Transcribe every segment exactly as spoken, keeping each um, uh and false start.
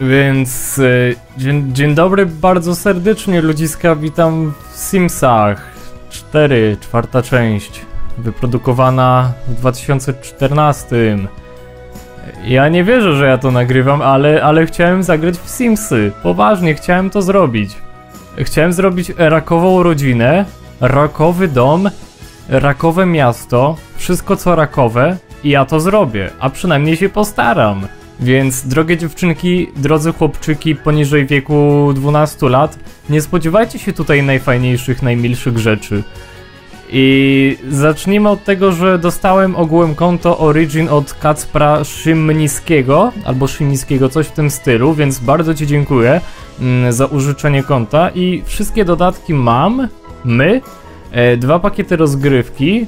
Więc dzień, dzień dobry bardzo serdecznie, ludziska, witam w Simsach cztery, czwarta część, wyprodukowana w dwa tysiące czternastym. Ja nie wierzę, że ja to nagrywam, ale, ale chciałem zagrać w Simsy, poważnie, chciałem to zrobić. Chciałem zrobić rakową rodzinę, rakowy dom, rakowe miasto, wszystko co rakowe i ja to zrobię, a przynajmniej się postaram. Więc drogie dziewczynki, drodzy chłopczyki poniżej wieku dwunastu lat, nie spodziewajcie się tutaj najfajniejszych, najmilszych rzeczy. I zacznijmy od tego, że dostałem ogółem konto Origin od Kacpra Szymnickiego, albo Szymnickiego, coś w tym stylu, więc bardzo ci dziękuję za użyczenie konta i wszystkie dodatki mam, my, dwa pakiety rozgrywki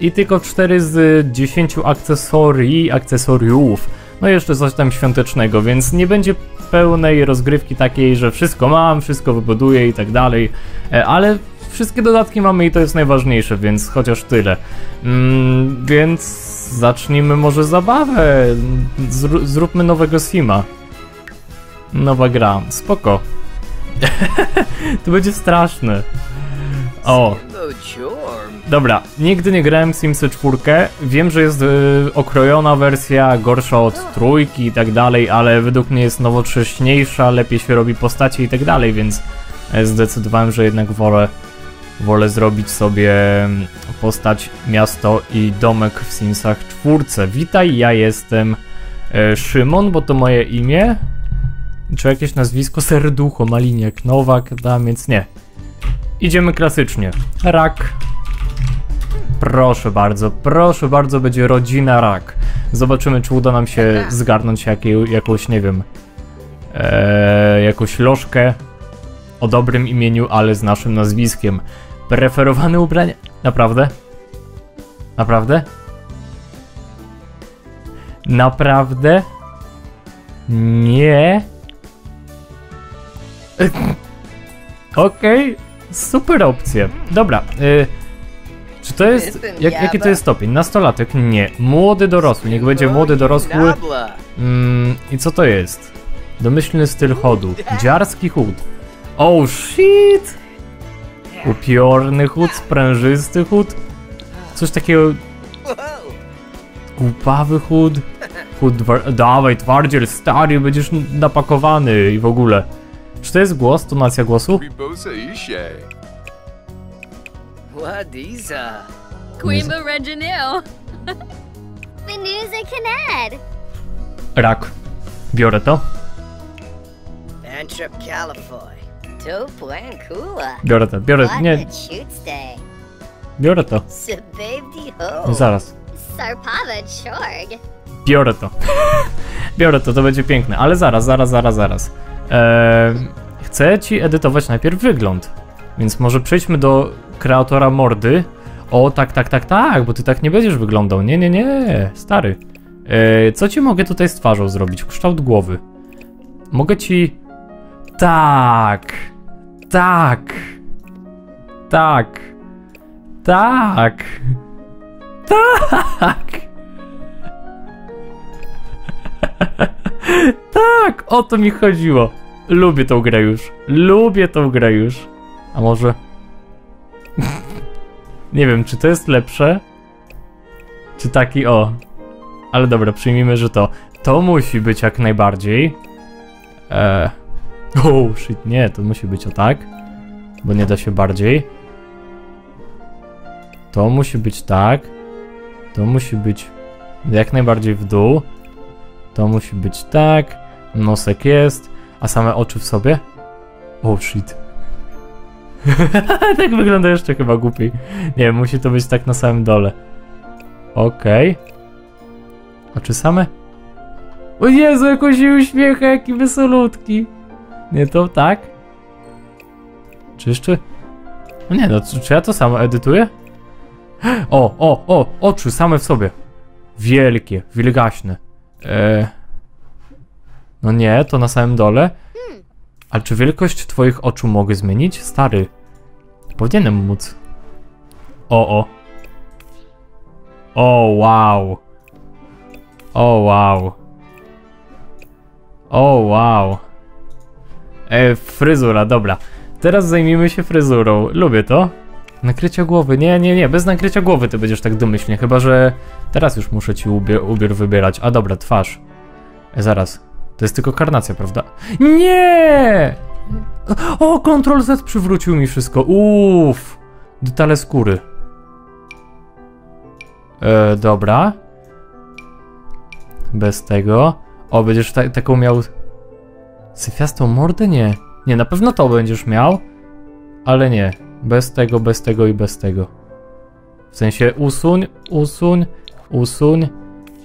i tylko cztery z dziesięciu akcesorii, akcesoriów. No i jeszcze coś tam świątecznego, więc nie będzie pełnej rozgrywki takiej, że wszystko mam, wszystko wybuduję i tak dalej, ale wszystkie dodatki mamy i to jest najważniejsze, więc chociaż tyle. Mm, więc zacznijmy może zabawę, Zr zróbmy nowego Sima. Nowa gra, spoko. To będzie straszne. O. Dobra, nigdy nie grałem w Simsy cztery, wiem, że jest yy, okrojona wersja, gorsza od trójki i tak dalej, ale według mnie jest nowocześniejsza, lepiej się robi postacie i tak dalej, więc zdecydowałem, że jednak wolę, wolę zrobić sobie postać, miasto i domek w Simsach cztery. Witaj, ja jestem yy, Szymon, bo to moje imię, czy jakieś nazwisko, Serducho, Maliniak, Nowak, Damiec, nie. Idziemy klasycznie. Rak. Proszę bardzo, proszę bardzo, będzie rodzina rak. Zobaczymy, czy uda nam się zgarnąć jakiej, jakąś, nie wiem, ee, jakąś lożkę o dobrym imieniu, ale z naszym nazwiskiem. Preferowane ubranie. Naprawdę? Naprawdę? Naprawdę? Nie? Okej. Okay. Super opcje. Dobra, y, czy to jest, jak, jaki to jest stopień? Nastolatek? Nie. Młody dorosły, niech będzie młody dorosły. Mm, I co to jest? Domyślny styl chodu. Dziarski chód. Oh shit! Upiorny chód, sprężysty chód. Coś takiego... Głupawy chód. Chód... Dawaj, twardziel, stary, będziesz napakowany i w ogóle. Czy to jest głos? Tonacja głosu? Rak. Biorę to. Biorę to, biorę... nie... Biorę to. Zaraz. Biorę to. Biorę to, to będzie piękne, ale zaraz, zaraz, zaraz, zaraz. Eee, chcę ci edytować najpierw wygląd, więc może przejdźmy do kreatora mordy. O, tak, tak, tak, tak, bo ty tak nie będziesz wyglądał. Nie, nie, nie, stary. Eee, co ci mogę tutaj z twarzą zrobić? Kształt głowy. Mogę ci... Tak. Tak. Tak. Tak. Tak. Tak, o to mi chodziło. Lubię tą grę już. Lubię tą grę już. A może... Nie wiem, czy to jest lepsze? Czy taki o... Ale dobra, przyjmijmy, że to... To musi być jak najbardziej. Eee... Oh, shit, nie, to musi być o tak. Bo nie da się bardziej. To musi być tak. To musi być... Jak najbardziej w dół. To musi być tak, nosek jest, a same oczy w sobie? Oh shit. Tak wygląda jeszcze chyba głupiej. Nie, musi to być tak na samym dole. Okej. Okay. Oczy same? O Jezu, jak on się uśmiecha, jaki wesolutki. Nie, to tak? Czy jeszcze? No nie, no czy, czy ja to samo edytuję? O, o, o, oczy same w sobie. Wielkie, wilgaśne. Eee, no nie, to na samym dole. Ale czy wielkość twoich oczu mogę zmienić? Stary, powinienem móc. O, o. O, wow. O, wow. O, wow. E, fryzura, dobra. Teraz zajmijmy się fryzurą. Lubię to. Nakrycie głowy. Nie, nie, nie. Bez nakrycia głowy ty będziesz tak domyślnie. Chyba że teraz już muszę ci ubiór, ubiór wybierać. A dobra, twarz. E, zaraz. To jest tylko karnacja, prawda? Nie! O, kontrol zet przywrócił mi wszystko. Uff. Detale skóry. E, dobra. Bez tego. O, będziesz ta taką miał... Syfiastą mordę? Nie. Nie, na pewno to będziesz miał. Ale nie. Bez tego, bez tego i bez tego. W sensie usuń, usuń, usuń.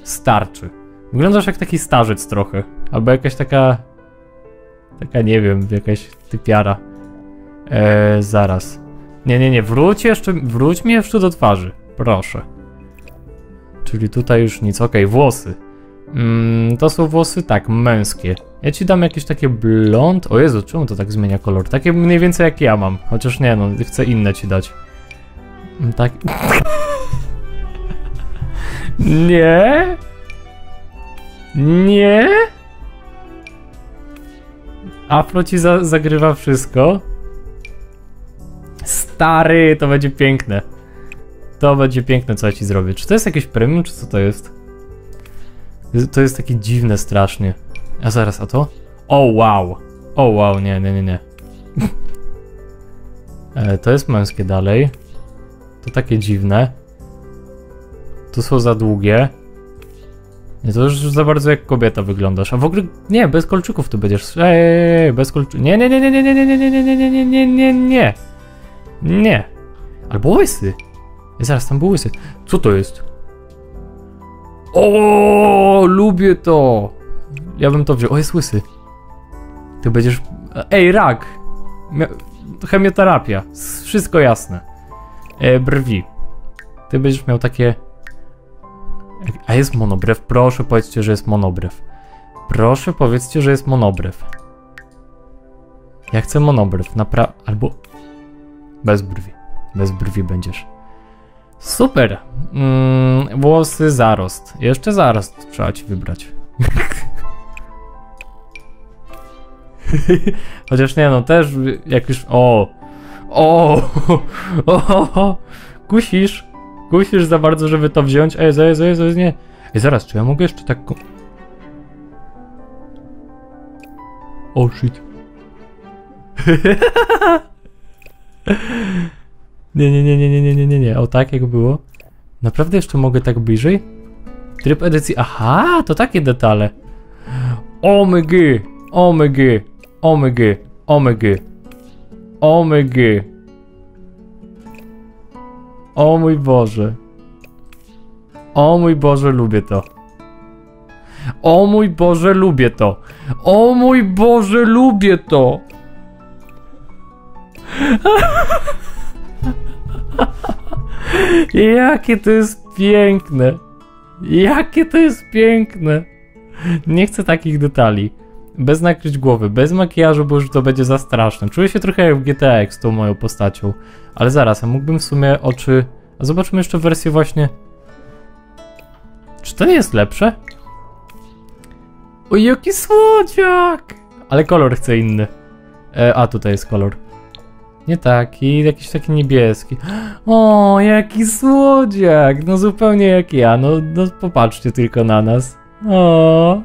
Starczy. Wyglądasz jak taki starzec trochę. Albo jakaś taka... Taka, nie wiem, jakaś typiara. Eee, zaraz. Nie, nie, nie, wróć jeszcze, wróć mi jeszcze do twarzy. Proszę. Czyli tutaj już nic. Okej, okay, włosy. Mm, to są włosy, tak, męskie. Ja ci dam jakieś takie blond... O Jezu, czemu to tak zmienia kolor? Takie mniej więcej jak ja mam. Chociaż nie, no, chcę inne ci dać. Tak... Nie? Nie? Afro ci za zagrywa wszystko. Stary, to będzie piękne. To będzie piękne, co ja ci zrobię. Czy to jest jakieś premium, czy co to jest? To jest takie dziwne strasznie. A zaraz, a to? O wow. O wow, nie, nie, nie, nie. e, to jest męskie dalej. To takie dziwne. Tu są za długie. Nie, to już za bardzo jak kobieta wyglądasz. A w ogóle, nie, bez kolczyków tu będziesz. Ej, bez kolczyków. Nie, nie, nie, nie, nie, nie, nie, nie, nie, nie, nie, nie, nie, nie. Nie. Albo łysy. Zaraz, tam był łysy. Co to jest? O, lubię to. Ja bym to wziął. O, jest łysy. Ty będziesz... Ej, rak. Chemioterapia. Wszystko jasne. E, brwi. Ty będziesz miał takie... A jest monobrew? Proszę powiedzcie, że jest monobrew. Proszę powiedzcie, że jest monobrew. Ja chcę monobrew. Napra... Albo... Bez brwi. Bez brwi będziesz. Super. Mm, włosy, zarost. Jeszcze zarost trzeba ci wybrać. Chociaż nie, no też jak już... O! O! O! Kusisz. Kusisz za bardzo, żeby to wziąć. Ej, zaraz, zaraz, zaraz, nie. Ej, zaraz, czy ja mogę jeszcze tak... O, shit. Nie, nie, nie, nie, nie, nie, nie, nie, nie. O tak, jak było. Naprawdę jeszcze mogę tak bliżej? Tryb edycji. Aha, to takie detale. Omygy, omygy, omygy, omygy, omygy. O mój Boże. O mój Boże, lubię to. O mój Boże, lubię to. O mój Boże, lubię to. Jakie to jest piękne. Jakie to jest piękne. Nie chcę takich detali. Bez nakryć głowy, bez makijażu, bo już to będzie za straszne. Czuję się trochę jak w G T A z tą moją postacią. Ale zaraz, a mógłbym w sumie oczy... A zobaczmy jeszcze wersję właśnie... Czy to nie jest lepsze? O, jaki słodziak! Ale kolor chcę inny. E, a, tutaj jest kolor. Nie taki, jakiś taki niebieski. O, jaki słodziak! No zupełnie jak ja, no, no popatrzcie tylko na nas. O.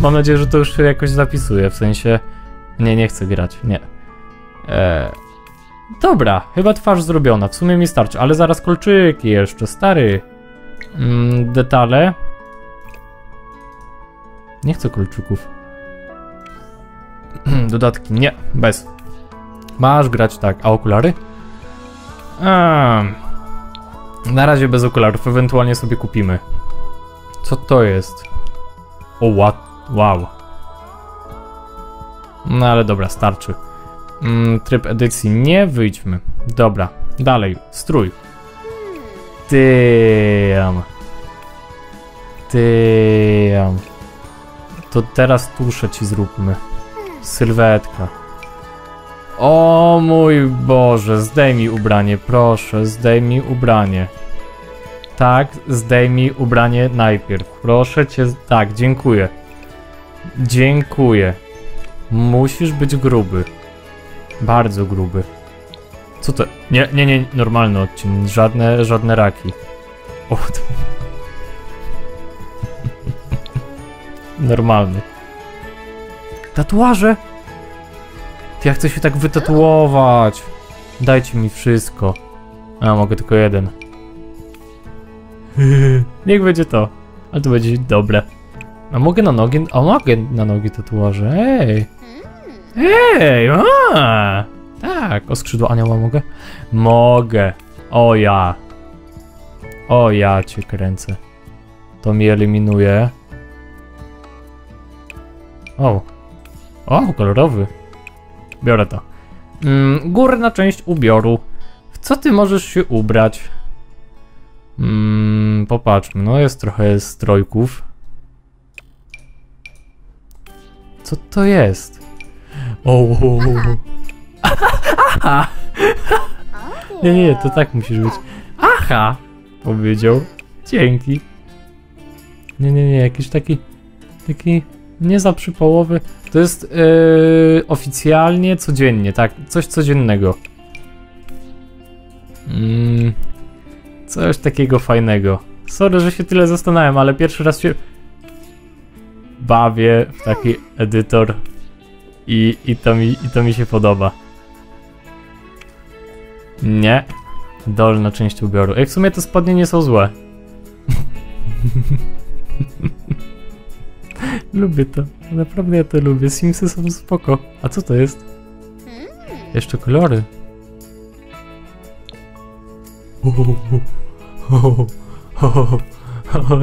Mam nadzieję, że to już się jakoś zapisuje, w sensie... Nie, nie chcę grać, nie. Eee, dobra, chyba twarz zrobiona, w sumie mi starczy, ale zaraz kolczyki jeszcze, stary. Mm, detale. Nie chcę kolczyków. Dodatki, nie, bez. Masz grać tak, a okulary? A, na razie bez okularów, ewentualnie sobie kupimy. Co to jest? O, what? Wow. No ale dobra, starczy. Mm, tryb edycji nie, wyjdźmy. Dobra, dalej, strój. Damn. Damn. To teraz tuszę ci zróbmy. Sylwetka. O mój Boże, zdejmij ubranie, proszę, zdejmij ubranie. Tak, zdejmij ubranie najpierw. Proszę cię, tak, dziękuję. Dziękuję. Musisz być gruby. Bardzo gruby. Co to? Nie, nie, nie, normalny odcinek. Żadne, żadne raki. O, to... Normalny. Tatuaże! Ja chcę się tak wytatuować. Dajcie mi wszystko. A, mogę tylko jeden. Niech będzie to. Ale to będzie dobre. A mogę na nogi... A mogę na nogi tatuaże, ej! Ej, a! Tak, o skrzydło anioła mogę? Mogę! O ja! O ja cię kręcę. To mi eliminuje. O! O, kolorowy! Biorę to. Mm, górna część ubioru. W co ty możesz się ubrać? Mm, popatrzmy, no jest trochę strojków. Co to jest? O, o, o, o. Aha! Nie, nie, to tak musisz być. Aha! Powiedział. Dzięki. Nie, nie, nie, jakiś taki... Taki... Nie za przy połowy. To jest yy, oficjalnie codziennie, tak? Coś codziennego. Mm, coś takiego fajnego. Sorry, że się tyle zastanawiam, ale pierwszy raz się bawię w taki edytor i, i, to, mi, i to mi się podoba. Nie. Dolna część ubioru. Jak w sumie te spodnie nie są złe. Lubię to. Naprawdę ja to lubię. Simsy są spoko. A co to jest? Jeszcze kolory.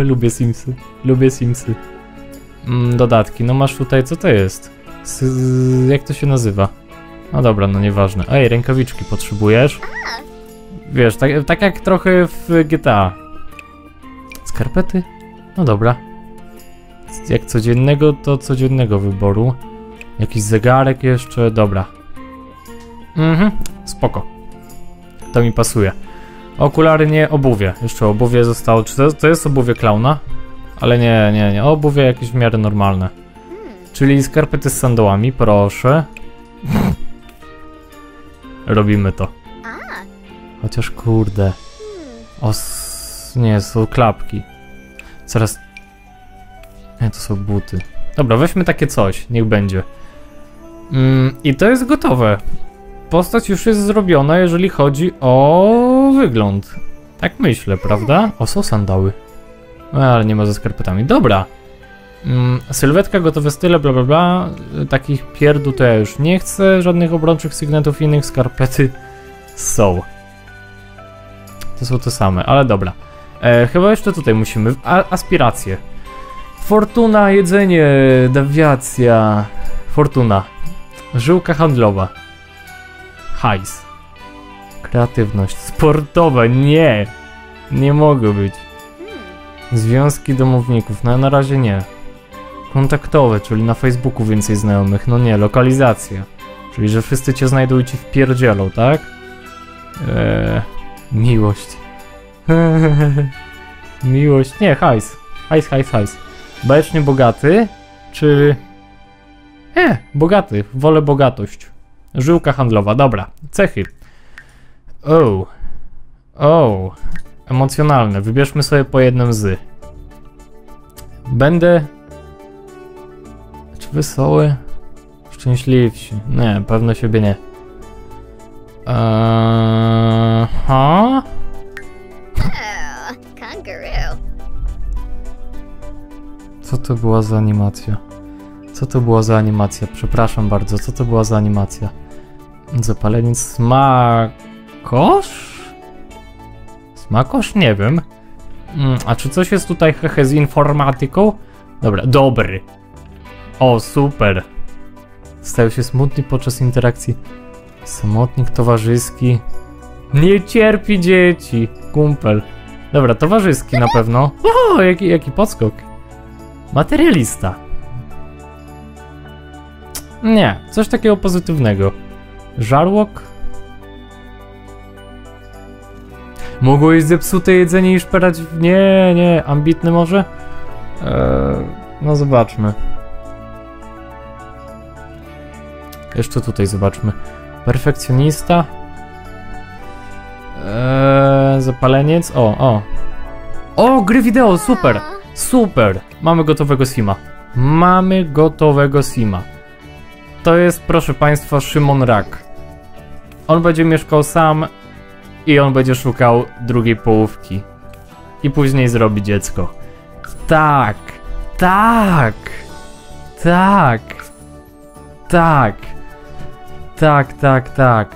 Lubię Simsy. Lubię Simsy. Mm, dodatki. No masz tutaj, co to jest? S jak to się nazywa? No dobra, no nieważne. Ej, rękawiczki potrzebujesz? Wiesz, tak, tak jak trochę w G T A. Skarpety? No dobra. Jak codziennego, to codziennego wyboru. Jakiś zegarek jeszcze, dobra. Mhm, spoko. To mi pasuje. Okulary nie, obuwie. Jeszcze obuwie zostało. Czy to, to jest obuwie klauna? Ale nie, nie, nie. Obuwie jakieś w miarę normalne. Czyli skarpety z sandałami, proszę. Robimy to. Chociaż kurde. Os... Nie, są klapki. Coraz... Nie, to są buty. Dobra, weźmy takie coś, niech będzie. Mm, I to jest gotowe. Postać już jest zrobiona, jeżeli chodzi o wygląd. Tak myślę, prawda? O, są sandały. Ale nie ma ze skarpetami. Dobra. Mm, sylwetka, gotowe style, bla bla bla. Takich pierdół to ja już nie chcę. Żadnych obrączych sygnetów innych. Skarpety są. To są te same, ale dobra. E, chyba jeszcze tutaj musimy... A, aspiracje. Fortuna, jedzenie, dewiacja, fortuna, żyłka handlowa, hajs, kreatywność, sportowe, nie, nie mogę być, związki domowników, no na razie nie, kontaktowe, czyli na Facebooku więcej znajomych, no nie, lokalizacja, czyli że wszyscy cię znajdą i ci wpierdzielą, tak? Eee, miłość, miłość, nie, hajs, hajs, hajs, hajs. Bajecznie bogaty, czy... E, bogaty, wolę bogatość. Żyłka handlowa, dobra. Cechy. O. O. Emocjonalne, wybierzmy sobie po jednym z. Będę... Czy wesoły? Szczęśliwsi. Nie, pewno siebie nie. Aha. Co to była za animacja? Co to była za animacja? Przepraszam bardzo, co to była za animacja? Zapaleniec smakosz? Smakosz? Nie wiem. Mm, a czy coś jest tutaj hehe z informatyką? Dobra, dobry. O, super. Stają się smutni podczas interakcji. Samotnik towarzyski. Nie cierpi dzieci. Kumpel. Dobra, towarzyski na pewno. O, jaki, jaki podskok. Materialista. Nie, coś takiego pozytywnego. Żarłok. Mogło jeść zepsute jedzenie i szperać... Nie, nie, ambitny może? Eee, no zobaczmy. Jeszcze tutaj zobaczmy. Perfekcjonista. Eee, zapaleniec. O, o. O, gry wideo, super! Super! Mamy gotowego sima. Mamy gotowego sima. To jest, proszę państwa, Szymon Rak. On będzie mieszkał sam i on będzie szukał drugiej połówki. I później zrobi dziecko. Tak! Tak! Tak! Tak! Tak, tak, tak.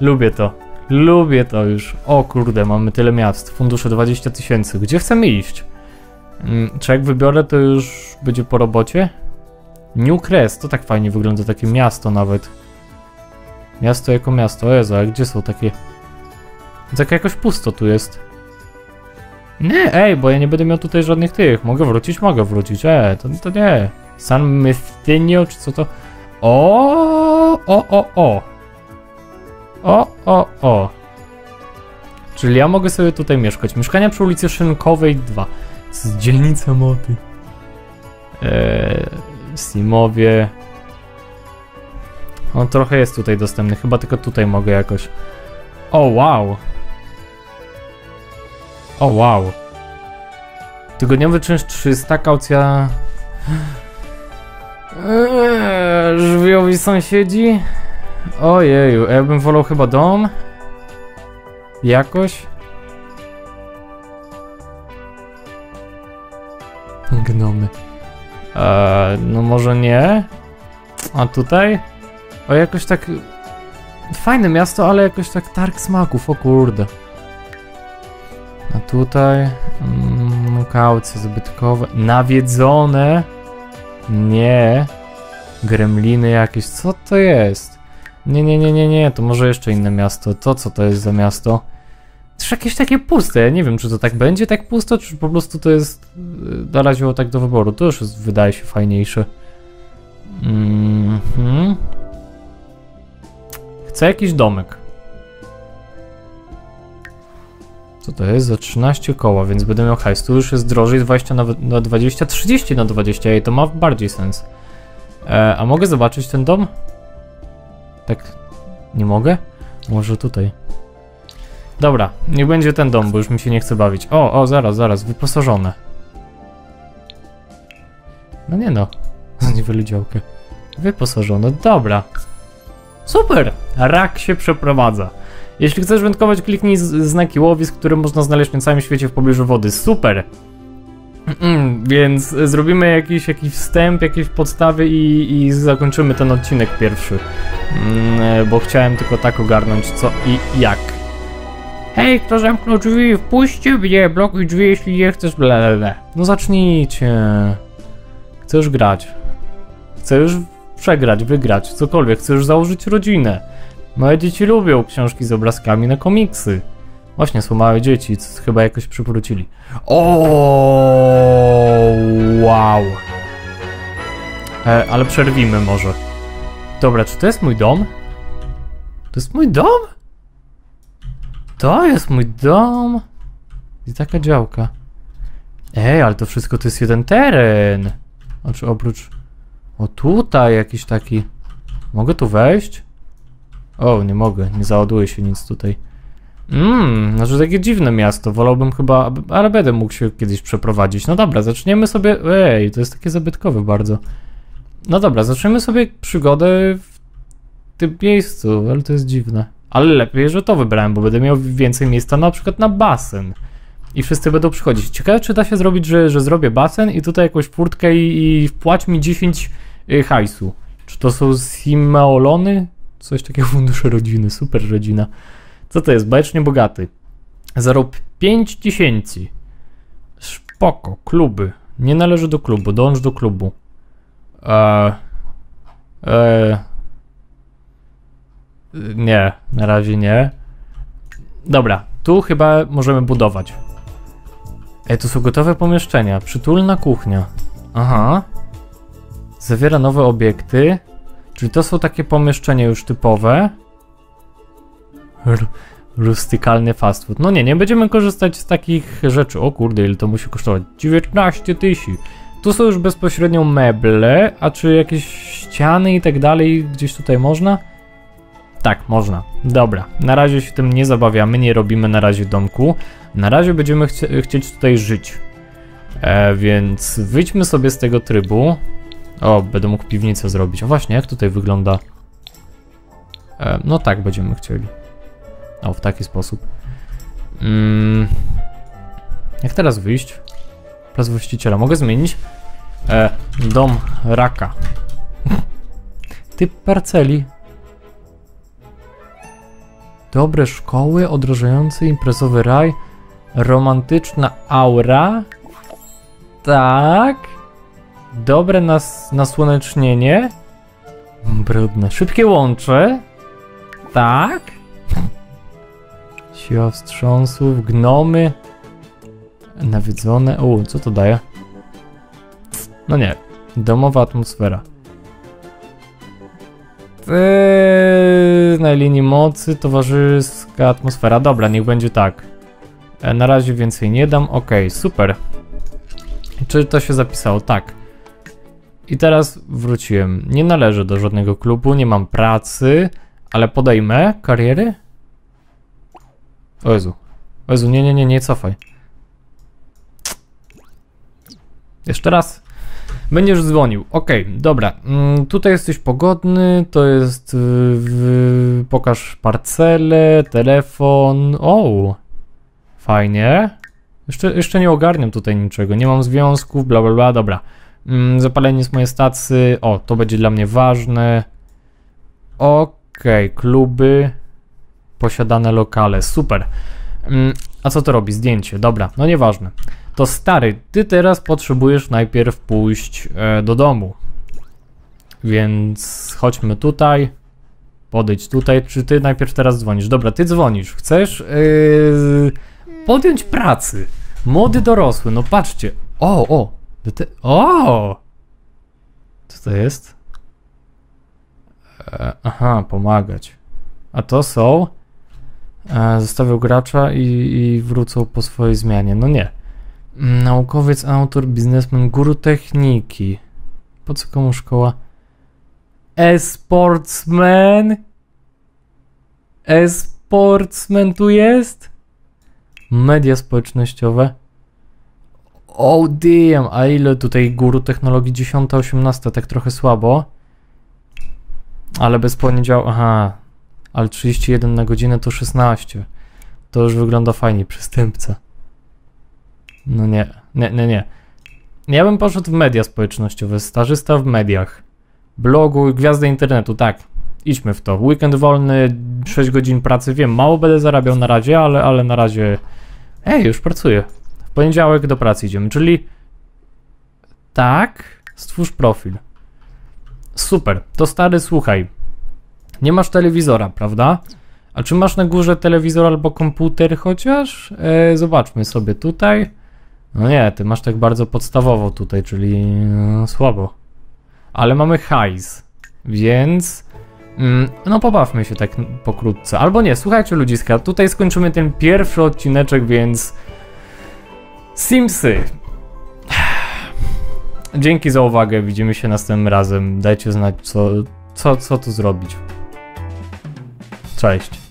Lubię to. Lubię to już. O kurde, mamy tyle miast. Fundusze dwadzieścia tysięcy. Gdzie chcemy iść? Czy jak wybiorę, to już będzie po robocie? Newcrest. To tak fajnie wygląda, takie miasto nawet. Miasto jako miasto. O Jezu, a gdzie są takie... Tak jakoś pusto tu jest. Nie, ej, bo ja nie będę miał tutaj żadnych tych. Mogę wrócić? Mogę wrócić. E, to, to nie. San Mystynio, czy co to? O, o, o, o. O, o, o. Czyli ja mogę sobie tutaj mieszkać. Mieszkania przy ulicy Szynkowej dwa. Z dzielnica mody. Eee, Simowie. On trochę jest tutaj dostępny. Chyba tylko tutaj mogę jakoś. O, wow. O, wow. Tygodniowy czynsz trzysta, kaucja... Eee, żywiołowi sąsiedzi. Ojeju, ja bym wolał chyba dom. Jakoś. Gnomy. Eee, no może nie. A tutaj? O, jakoś tak... Fajne miasto, ale jakoś tak targ smaków, o kurde. A tutaj... Mm, kaucje zabytkowe. Nawiedzone. Nie. Gremliny jakieś, co to jest? Nie, nie, nie, nie, nie, to może jeszcze inne miasto. To co to jest za miasto? Też jakieś takie puste, ja nie wiem, czy to tak będzie tak pusto, czy po prostu to jest... Na razie tak do wyboru, to już jest, wydaje się fajniejsze. Mm-hmm. Chcę jakiś domek. Co to jest? Za trzynaście koła, więc będę miał hajs. Tu już jest drożej, dwadzieścia na dwadzieścia, trzydzieści na dwadzieścia, i to ma bardziej sens. E, a mogę zobaczyć ten dom? Tak, nie mogę? Może tutaj. Dobra, niech będzie ten dom, bo już mi się nie chce bawić. O, o, zaraz, zaraz, wyposażone. No nie no, zniweli działkę. Wyposażone, dobra. Super! Rak się przeprowadza. Jeśli chcesz wędkować, kliknij znaki łowisk, które można znaleźć na całym świecie w pobliżu wody. Super! Więc zrobimy jakiś, jakiś wstęp, jakieś podstawy i, i zakończymy ten odcinek pierwszy. Mm, bo chciałem tylko tak ogarnąć co i jak. Hej, kto zamknął drzwi? Wpuśćcie mnie, blokuj drzwi, jeśli nie chcesz. Ble, ble. No zacznijcie. Chcę już grać. Chcę już przegrać, wygrać, cokolwiek. Chcę już założyć rodzinę. Moje dzieci lubią książki z obrazkami na komiksy. Właśnie są małe dzieci, co chyba jakoś przywrócili. O, wow. E, ale przerwimy może. Dobra, czy to jest mój dom? To jest mój dom? To jest mój dom. I taka działka. Ej, ale to wszystko to jest jeden teren. Znaczy oprócz... O, tutaj jakiś taki... Mogę tu wejść? O, nie mogę, nie załaduje się nic tutaj. Mmm, znaczy takie dziwne miasto, wolałbym chyba, ale będę mógł się kiedyś przeprowadzić. No dobra, zaczniemy sobie, ej, to jest takie zabytkowe bardzo. No dobra, zaczniemy sobie przygodę w tym miejscu, ale to jest dziwne. Ale lepiej, że to wybrałem, bo będę miał więcej miejsca na przykład na basen. I wszyscy będą przychodzić. Ciekawe, czy da się zrobić, że, że zrobię basen i tutaj jakąś furtkę i, i wpłać mi dziesięć hajsu. Czy to są simeolony? Coś takiego, fundusze rodziny, super rodzina. Co to jest? Bajecznie bogaty. Zarób pięć tysięcy. Spoko, kluby. Nie należy do klubu, dąż do klubu. Eee, eee, nie, na razie nie. Dobra, tu chyba możemy budować. Ej, to są gotowe pomieszczenia. Przytulna kuchnia. Aha. Zawiera nowe obiekty. Czyli to są takie pomieszczenia już typowe. rustykalny fast food. No nie, nie będziemy korzystać z takich rzeczy. O kurde, ile to musi kosztować? dziewiętnaście tysięcy. Tu są już bezpośrednio meble, a czy jakieś ściany i tak dalej gdzieś tutaj można? Tak, można. Dobra, na razie się tym nie zabawiamy, nie robimy na razie domku. Na razie będziemy chci- chcieć tutaj żyć. E, więc wyjdźmy sobie z tego trybu. O, będę mógł piwnicę zrobić. O właśnie, jak tutaj wygląda? E, no tak będziemy chcieli. O, w taki sposób. Mm, jak teraz wyjść? Plac właściciela. Mogę zmienić? E, dom raka. Typ parceli. Dobre szkoły, odrażający imprezowy raj, romantyczna aura. Tak. Dobre nas, nasłonecznienie. Brudne. Szybkie łącze. Tak. Siła wstrząsów, gnomy. Nawiedzone. U, co to daje? No nie. Domowa atmosfera. Eee, na linii mocy towarzyska atmosfera. Dobra, niech będzie tak. E, na razie więcej nie dam. Ok, super. Czy to się zapisało? Tak. I teraz wróciłem. Nie należę do żadnego klubu, nie mam pracy, ale podejmę kariery? O Jezu. O Jezu, nie, nie, nie, nie cofaj. Jeszcze raz. Będziesz dzwonił. Ok, dobra. Mm, tutaj jesteś pogodny, to jest... Yy, pokaż parcelę, telefon. O! Fajnie. Jeszcze, jeszcze nie ogarniam tutaj niczego, nie mam związków, bla, bla, bla, dobra. Mm, zapalenie z mojej stacy. O, to będzie dla mnie ważne. Okej, okay, kluby. Posiadane lokale, super. Mm, a co to robi? Zdjęcie, dobra, no nieważne. To stary, ty teraz potrzebujesz najpierw pójść e, do domu. Więc chodźmy tutaj. Podejdź tutaj, czy ty najpierw teraz dzwonisz? Dobra, ty dzwonisz, chcesz yy, podjąć pracy. Młody dorosły, no patrzcie. O, o, o! Co to jest? E, aha, pomagać. A to są... E, zostawią gracza i, i wrócą po swojej zmianie, no nie. Naukowiec, autor, biznesmen, guru techniki. Po co komu szkoła? E-sportsman? E-sportsman tu jest? Media społecznościowe. Oh damn, a ile tutaj guru technologii? dziesiąta, osiemnasta, tak trochę słabo. Ale bez poniedziałku, aha. Ale trzydzieści jeden na godzinę to szesnaście. To już wygląda fajnie, przestępca. No nie, nie, nie, nie. Ja bym poszedł w media społecznościowe, stażysta w mediach. Blogu, gwiazdy internetu, tak. Idźmy w to. Weekend wolny, sześć godzin pracy, wiem, mało będę zarabiał na razie, ale, ale na razie... Ej, już pracuję. W poniedziałek do pracy idziemy, czyli... Tak, stwórz profil. Super, to stary, słuchaj. Nie masz telewizora, prawda? A czy masz na górze telewizor albo komputer chociaż? E, zobaczmy sobie tutaj. No nie, ty masz tak bardzo podstawowo tutaj, czyli no, słabo. Ale mamy hajs, więc mm, no pobawmy się tak pokrótce. Albo nie, słuchajcie ludziska, tutaj skończymy ten pierwszy odcineczek, więc Simsy. Dzięki za uwagę, widzimy się następnym razem. Dajcie znać co, co, co tu zrobić. Cześć.